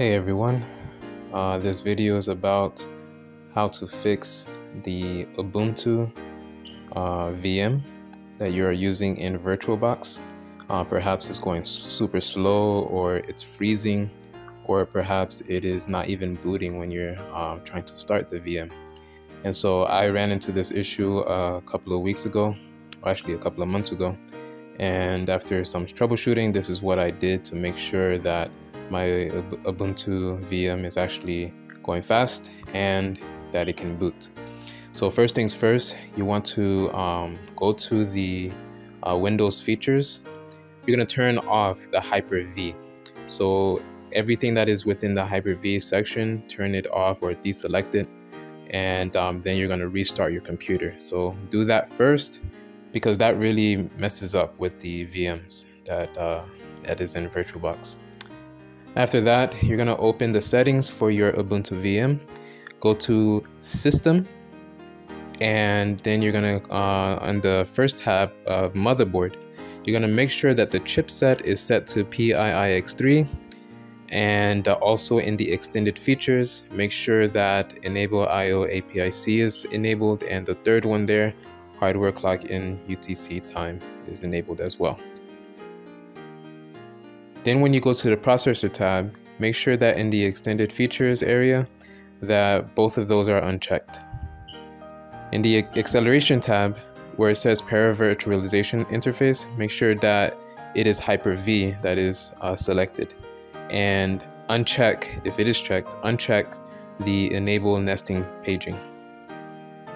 Hey everyone, this video is about how to fix the Ubuntu VM that you're using in VirtualBox. Perhaps it's going super slow, or it's freezing, or perhaps it is not even booting when you're trying to start the VM. And so I ran into this issue a couple of weeks ago, or actually a couple of months ago. And after some troubleshooting, this is what I did to make sure that my Ubuntu VM is actually going fast and that it can boot. So first things first, you want to go to the Windows features. You're gonna turn off the Hyper-V. So everything that is within the Hyper-V section, turn it off or deselect it, and then you're gonna restart your computer. So do that first, because that really messes up with the VMs that is in VirtualBox. After that, you're going to open the settings for your Ubuntu VM, go to System, and then you're going to, on the first tab of Motherboard, you're going to make sure that the chipset is set to PIIX3, and also in the extended features, make sure that Enable IO APIC is enabled, and the third one there, Hardware Clock in UTC time, is enabled as well. Then when you go to the processor tab, make sure that in the extended features area that both of those are unchecked. In the acceleration tab, where it says Paravirtualization Interface, make sure that it is Hyper-V that is selected, and uncheck, if it is checked, uncheck the Enable Nesting Paging.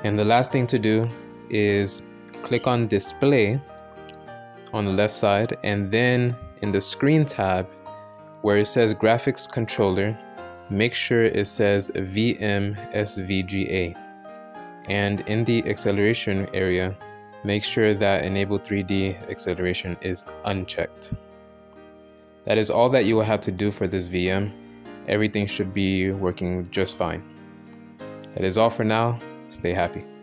And the last thing to do is click on Display on the left side, and then in the screen tab where it says graphics controller, make sure it says VM SVGA. And in the acceleration area, make sure that Enable 3D acceleration is unchecked. That is all that you will have to do for this VM. Everything should be working just fine. That is all for now. Stay happy.